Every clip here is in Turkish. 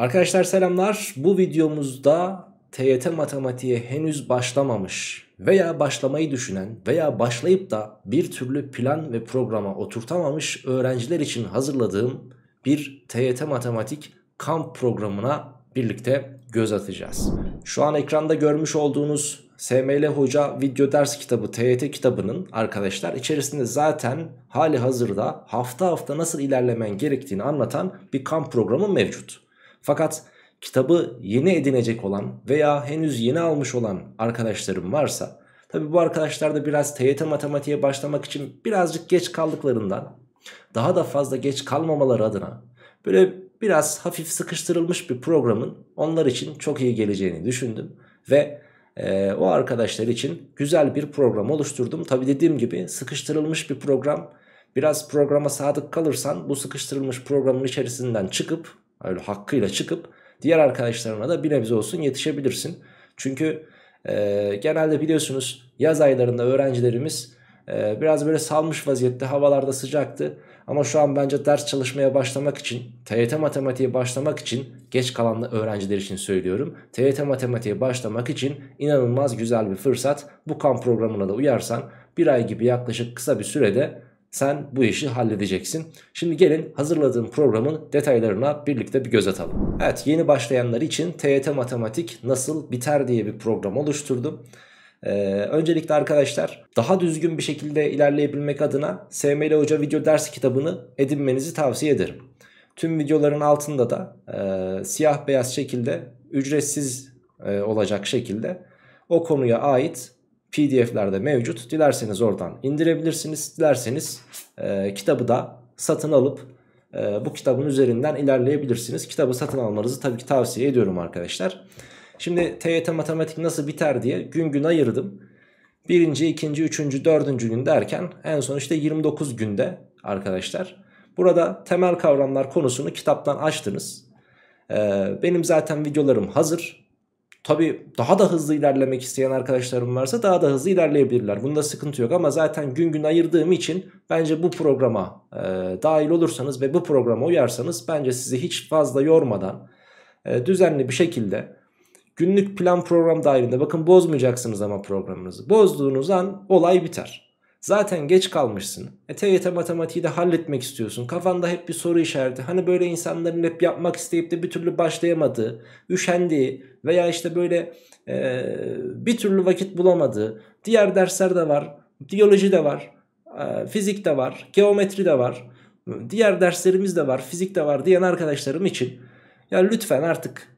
Arkadaşlar selamlar. Bu videomuzda TYT matematiğe henüz başlamamış veya başlamayı düşünen veya başlayıp da bir türlü plan ve programa oturtamamış öğrenciler için hazırladığım bir TYT matematik kamp programına birlikte göz atacağız. Şu an ekranda görmüş olduğunuz Sevmeli Hoca video ders kitabı TYT kitabının arkadaşlar içerisinde zaten hali hazırda hafta hafta nasıl ilerlemen gerektiğini anlatan bir kamp programı mevcut. Fakat kitabı yeni edinecek olan veya henüz yeni almış olan arkadaşlarım varsa, tabi bu arkadaşlar da biraz TYT matematiğe başlamak için birazcık geç kaldıklarından, daha da fazla geç kalmamaları adına böyle biraz hafif sıkıştırılmış bir programın onlar için çok iyi geleceğini düşündüm ve o arkadaşlar için güzel bir program oluşturdum. Tabi dediğim gibi sıkıştırılmış bir program, biraz programa sadık kalırsan bu sıkıştırılmış programın içerisinden çıkıp, öyle hakkıyla çıkıp diğer arkadaşlarına da bir nebze olsun yetişebilirsin. Çünkü genelde biliyorsunuz yaz aylarında öğrencilerimiz biraz böyle salmış vaziyette, havalarda sıcaktı. Ama şu an bence ders çalışmaya başlamak için, TYT matematiğe başlamak için, geç kalan öğrenciler için söylüyorum. TYT matematiğe başlamak için inanılmaz güzel bir fırsat. Bu kamp programına da uyarsan bir ay gibi yaklaşık kısa bir sürede sen bu işi halledeceksin. Şimdi gelin hazırladığım programın detaylarına birlikte bir göz atalım. Evet, yeni başlayanlar için TYT matematik nasıl biter diye bir program oluşturdum. Öncelikle arkadaşlar daha düzgün bir şekilde ilerleyebilmek adına Sevmeli Hoca video ders kitabını edinmenizi tavsiye ederim. Tüm videoların altında da siyah beyaz şekilde ücretsiz olacak şekilde o konuya ait PDF'ler de mevcut. Dilerseniz oradan indirebilirsiniz. Dilerseniz kitabı da satın alıp bu kitabın üzerinden ilerleyebilirsiniz. Kitabı satın almanızı tabii ki tavsiye ediyorum arkadaşlar. Şimdi TYT matematik nasıl biter diye gün gün ayırdım. 1. 2. 3. 4. gün derken en son işte 29 günde arkadaşlar. Burada temel kavramlar konusunu kitaptan açtınız. Benim zaten videolarım hazır. Tabi daha da hızlı ilerlemek isteyen arkadaşlarım varsa daha da hızlı ilerleyebilirler. Bunda sıkıntı yok ama zaten gün gün ayırdığım için bence bu programa dahil olursanız ve bu programa uyarsanız bence sizi hiç fazla yormadan düzenli bir şekilde günlük plan program dahilinde, bakın bozmayacaksınız ama programınızı. Bozduğunuz an olay biter. Zaten geç kalmışsın. TYT matematiği de halletmek istiyorsun. Kafanda hep bir soru işareti. Hani böyle insanların hep yapmak isteyip de bir türlü başlayamadığı, üşendiği veya işte böyle bir türlü vakit bulamadığı. Diğer dersler de var. Biyoloji de var. Fizik de var. Geometri de var. Diğer derslerimiz de var. Fizik de var diyen arkadaşlarım için. Ya lütfen artık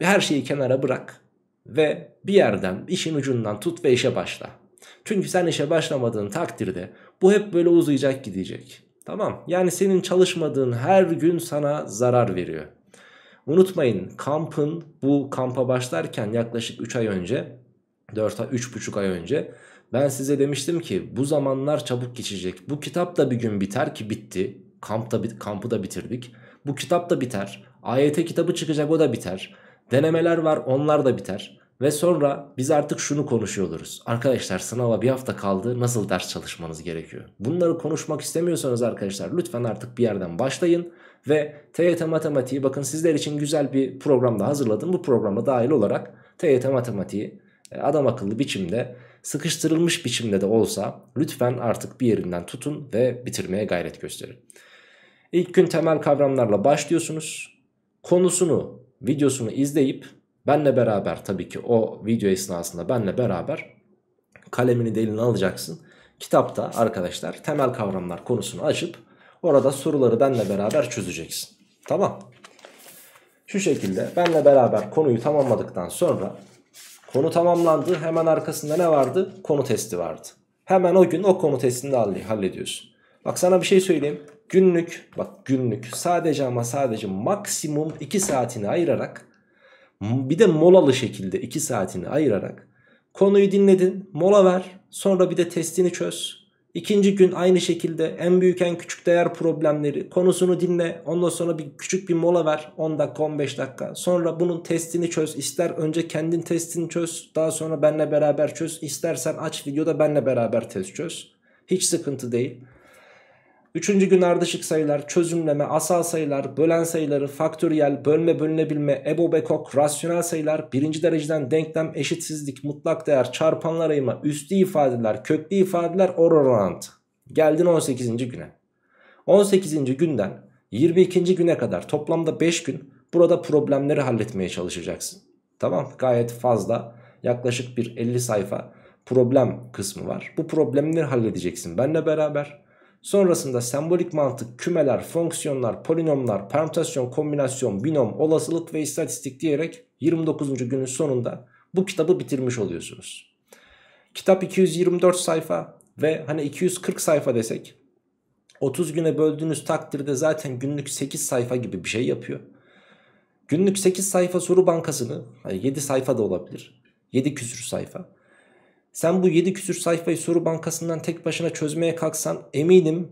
her şeyi kenara bırak ve bir yerden, işin ucundan tut ve işe başla. Çünkü sen işe başlamadığın takdirde bu hep böyle uzayacak gidecek. Tamam, yani senin çalışmadığın her gün sana zarar veriyor. Unutmayın, kampın, bu kampa başlarken yaklaşık 3 ay önce, 3,5 ay önce ben size demiştim ki bu zamanlar çabuk geçecek. Bu kitap da bir gün biter ki bitti. Kampı da bitirdik. Bu kitap da biter. AYT kitabı çıkacak, o da biter. Denemeler var, onlar da biter. Ve sonra biz artık şunu konuşuyor oluruz. Arkadaşlar sınava bir hafta kaldı, nasıl ders çalışmanız gerekiyor? Bunları konuşmak istemiyorsanız arkadaşlar lütfen artık bir yerden başlayın. Ve TYT matematiği, bakın sizler için güzel bir program da hazırladım. Bu programa dahil olarak TYT matematiği adam akıllı biçimde, sıkıştırılmış biçimde de olsa lütfen artık bir yerinden tutun ve bitirmeye gayret gösterin. İlk gün temel kavramlarla başlıyorsunuz. Konusunu, videosunu izleyip benle beraber, tabii ki o video esnasında benle beraber kalemini de eline alacaksın. Kitapta arkadaşlar temel kavramlar konusunu açıp orada soruları benle beraber çözeceksin. Tamam. Şu şekilde benle beraber konuyu tamamladıktan sonra konu tamamlandı. Hemen arkasında ne vardı? Konu testi vardı. Hemen o gün o konu testini de hallediyorsun. Bak sana bir şey söyleyeyim. Günlük, bak günlük sadece ama sadece maksimum 2 saatini ayırarak, bir de molalı şekilde 2 saatini ayırarak konuyu dinledin, mola ver, sonra bir de testini çöz. İkinci gün aynı şekilde en büyük en küçük değer problemleri, konusunu dinle, ondan sonra bir küçük bir mola ver, 10 dakika 15 dakika, sonra bunun testini çöz. İster önce kendin testini çöz, daha sonra benimle beraber çöz, istersen aç videoda benimle beraber test çöz, hiç sıkıntı değil. 3. gün ardışık sayılar, çözümleme, asal sayılar, bölen sayıları, faktöriyel, bölme, bölünebilme, ebobekok, rasyonel sayılar, 1. dereceden denklem, eşitsizlik, mutlak değer, çarpanlar ayırma, üstü ifadeler, köklü ifadeler, orantı. Geldin 18. güne. 18. günden 22. güne kadar toplamda 5 gün burada problemleri halletmeye çalışacaksın. Tamam, gayet fazla, yaklaşık bir 50 sayfa problem kısmı var. Bu problemleri halledeceksin benimle beraber. Sonrasında sembolik mantık, kümeler, fonksiyonlar, polinomlar, permütasyon, kombinasyon, binom, olasılık ve istatistik diyerek 29. günün sonunda bu kitabı bitirmiş oluyorsunuz. Kitap 224 sayfa ve hani 240 sayfa desek 30 güne böldüğünüz takdirde zaten günlük 8 sayfa gibi bir şey yapıyor. Günlük 8 sayfa soru bankasını, 7 sayfa da olabilir, 7 küsür sayfa. Sen bu 7 küsür sayfayı soru bankasından tek başına çözmeye kalksan eminim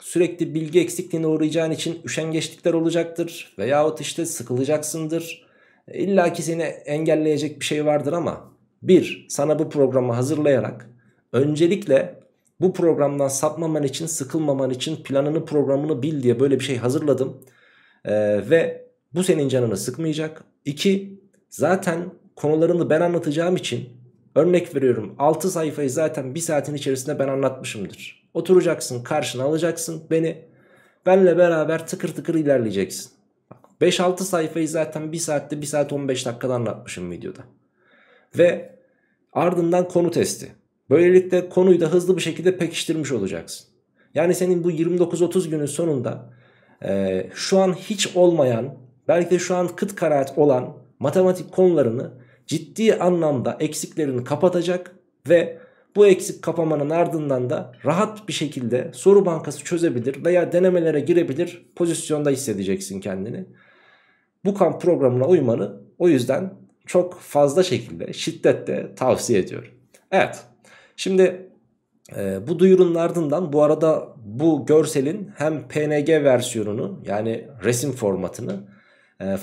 sürekli bilgi eksikliğine uğrayacağın için üşengeçlikler olacaktır. Veyahut işte sıkılacaksındır. İlla ki seni engelleyecek bir şey vardır ama bir, sana bu programı hazırlayarak öncelikle bu programdan sapmaman için, sıkılmaman için planını, programını bil diye böyle bir şey hazırladım. Ve bu senin canını sıkmayacak. 2. Zaten konularını ben anlatacağım için, örnek veriyorum, 6 sayfayı zaten 1 saatin içerisinde ben anlatmışımdır. Oturacaksın, karşına alacaksın beni. Benle beraber tıkır tıkır ilerleyeceksin. 5-6 sayfayı zaten 1 saatte 1 saat 15 dakikada anlatmışım videoda. Ve ardından konu testi. Böylelikle konuyu da hızlı bir şekilde pekiştirmiş olacaksın. Yani senin bu 29-30 günün sonunda şu an hiç olmayan, belki de şu an kıt kanaat olan matematik konularını ciddi anlamda eksiklerini kapatacak ve bu eksik kapamanın ardından da rahat bir şekilde soru bankası çözebilir veya denemelere girebilir pozisyonda hissedeceksin kendini. Bu kamp programına uymanı o yüzden çok fazla şekilde, şiddetle tavsiye ediyorum. Evet, şimdi bu duyurunun ardından bu arada bu görselin hem PNG versiyonunu, yani resim formatını,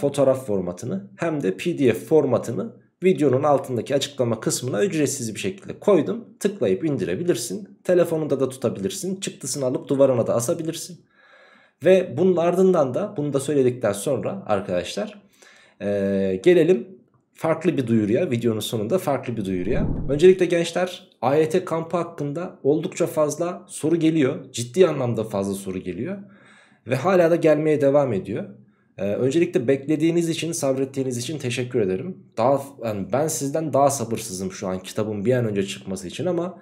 fotoğraf formatını hem de PDF formatını videonun altındaki açıklama kısmına ücretsiz bir şekilde koydum. Tıklayıp indirebilirsin. Telefonunda da tutabilirsin. Çıktısını alıp duvarına da asabilirsin. Ve bunun ardından da, bunu da söyledikten sonra arkadaşlar gelelim farklı bir duyuruya. Videonun sonunda farklı bir duyuruya. Öncelikle gençler, AYT kampı hakkında oldukça fazla soru geliyor. Ciddi anlamda fazla soru geliyor. Ve hala da gelmeye devam ediyor. Öncelikle beklediğiniz için, sabrettiğiniz için teşekkür ederim. Yani ben sizden daha sabırsızım şu an kitabın bir an önce çıkması için ama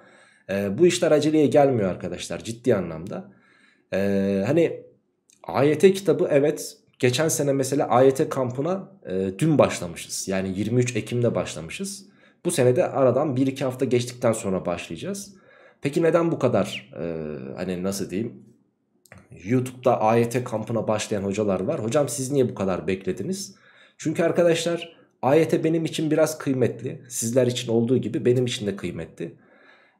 bu işler aceleye gelmiyor arkadaşlar, ciddi anlamda. Hani AYT kitabı, evet, geçen sene mesela AYT kampına dün başlamışız. Yani 23 Ekim'de başlamışız. Bu sene de aradan 1-2 hafta geçtikten sonra başlayacağız. Peki neden bu kadar hani nasıl diyeyim? YouTube'da AYT kampına başlayan hocalar var. Hocam siz niye bu kadar beklediniz? Çünkü arkadaşlar AYT benim için biraz kıymetli. Sizler için olduğu gibi benim için de kıymetli.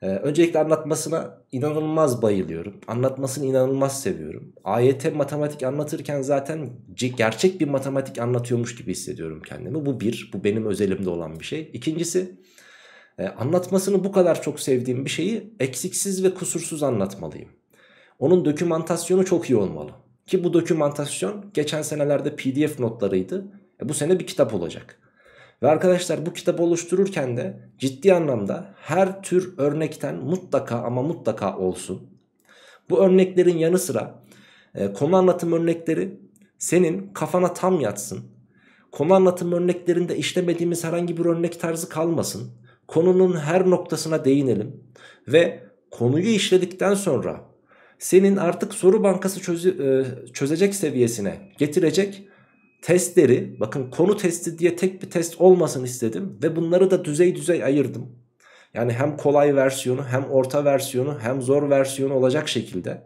Öncelikle anlatmasına inanılmaz bayılıyorum. Anlatmasını inanılmaz seviyorum. AYT matematik anlatırken zaten gerçek bir matematik anlatıyormuş gibi hissediyorum kendimi. Bu bir, bu benim özelimde olan bir şey. İkincisi, anlatmasını bu kadar çok sevdiğim bir şeyi eksiksiz ve kusursuz anlatmalıyım. Onun dokümantasyonu çok iyi olmalı. Ki bu dokümantasyon geçen senelerde PDF notlarıydı. Bu sene bir kitap olacak. Ve arkadaşlar bu kitabı oluştururken de ciddi anlamda her tür örnekten mutlaka ama mutlaka olsun. Bu örneklerin yanı sıra konu anlatım örnekleri senin kafana tam yatsın. Konu anlatım örneklerinde işlemediğimiz herhangi bir örnek tarzı kalmasın. Konunun her noktasına değinelim. Ve konuyu işledikten sonra senin artık soru bankası çözecek seviyesine getirecek testleri, bakın konu testi diye tek bir test olmasın istedim ve bunları da düzey düzey ayırdım. Yani hem kolay versiyonu, hem orta versiyonu, hem zor versiyonu olacak şekilde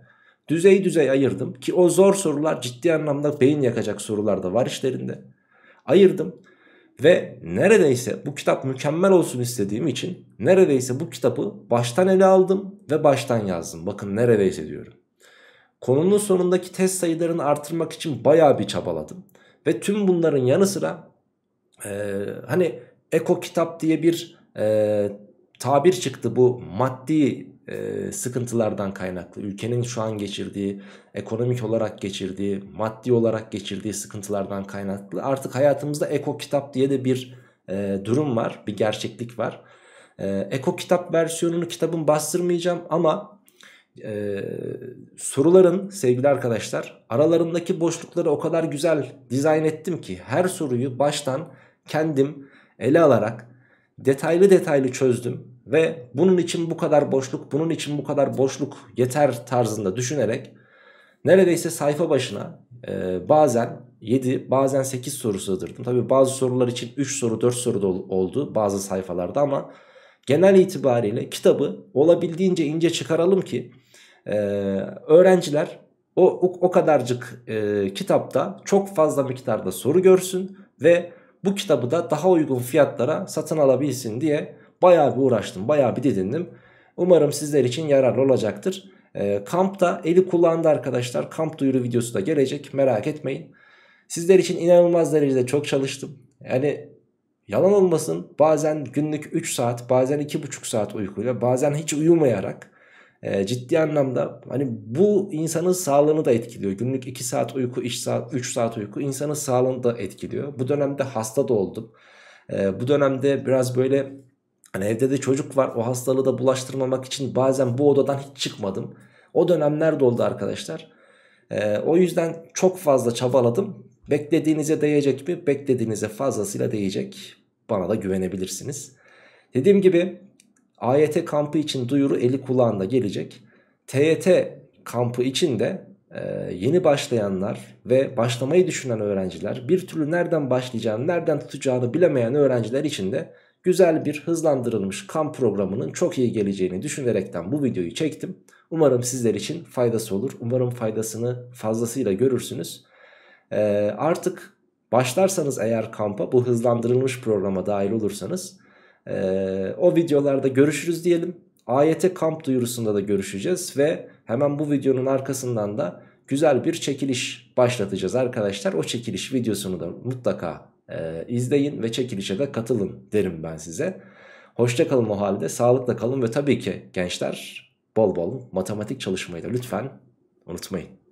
düzey düzey ayırdım ki o zor sorular ciddi anlamda beyin yakacak sorular da var işlerinde. Ayırdım ve neredeyse bu kitap mükemmel olsun istediğim için neredeyse bu kitabı baştan ele aldım ve baştan yazdım. Bakın neredeyse diyorum. Konunun sonundaki test sayılarını artırmak için bayağı bir çabaladım. Ve tüm bunların yanı sıra hani Eko Kitap diye bir tabir çıktı. Bu maddi sıkıntılardan kaynaklı, ülkenin şu an geçirdiği, ekonomik olarak geçirdiği, maddi olarak geçirdiği sıkıntılardan kaynaklı artık hayatımızda Eko Kitap diye de bir durum var, bir gerçeklik var. Eko Kitap versiyonunu kitabın bastırmayacağım ama soruların sevgili arkadaşlar aralarındaki boşlukları o kadar güzel dizayn ettim ki her soruyu baştan kendim ele alarak detaylı detaylı çözdüm. Ve bunun için bu kadar boşluk, bunun için bu kadar boşluk yeter tarzında düşünerek neredeyse sayfa başına bazen 7 bazen 8 soru sığdırdım. Tabi bazı sorular için 3 soru 4 soru da oldu bazı sayfalarda ama genel itibariyle kitabı olabildiğince ince çıkaralım ki öğrenciler o kadarcık kitapta çok fazla miktarda soru görsün ve bu kitabı da daha uygun fiyatlara satın alabilsin diye bayağı bir uğraştım, bayağı bir didindim. Umarım sizler için yararlı olacaktır. Kampta eli kullandı arkadaşlar. Kamp duyuru videosu da gelecek, merak etmeyin. Sizler için inanılmaz derecede çok çalıştım. Yani yalan olmasın, bazen günlük 3 saat, bazen 2,5 saat uykuyla, bazen hiç uyumayarak ciddi anlamda hani bu insanın sağlığını da etkiliyor. Günlük 2 saat uyku, 3 saat uyku insanın sağlığını da etkiliyor. Bu dönemde hasta da oldum. Bu dönemde biraz böyle hani evde de çocuk var, o hastalığı da bulaştırmamak için bazen bu odadan hiç çıkmadım. O dönemler de oldu arkadaşlar. O yüzden çok fazla çabaladım. Beklediğinize değecek mi? Beklediğinize fazlasıyla değecek. Bana da güvenebilirsiniz. Dediğim gibi AYT kampı için duyuru eli kulağında gelecek. TYT kampı için de yeni başlayanlar ve başlamayı düşünen öğrenciler, bir türlü nereden başlayacağını, nereden tutacağını bilemeyen öğrenciler için de güzel bir hızlandırılmış kamp programının çok iyi geleceğini düşünerekten bu videoyu çektim. Umarım sizler için faydası olur. Umarım faydasını fazlasıyla görürsünüz. Artık başlarsanız eğer kampa, bu hızlandırılmış programa dahil olursanız o videolarda görüşürüz diyelim. AYT kamp duyurusunda da görüşeceğiz ve hemen bu videonun arkasından da güzel bir çekiliş başlatacağız arkadaşlar. O çekiliş videosunu da mutlaka izleyin ve çekilişe de katılın derim ben size. Hoşça kalın o halde, sağlıkla kalın ve tabii ki gençler bol bol matematik çalışmayı da lütfen unutmayın.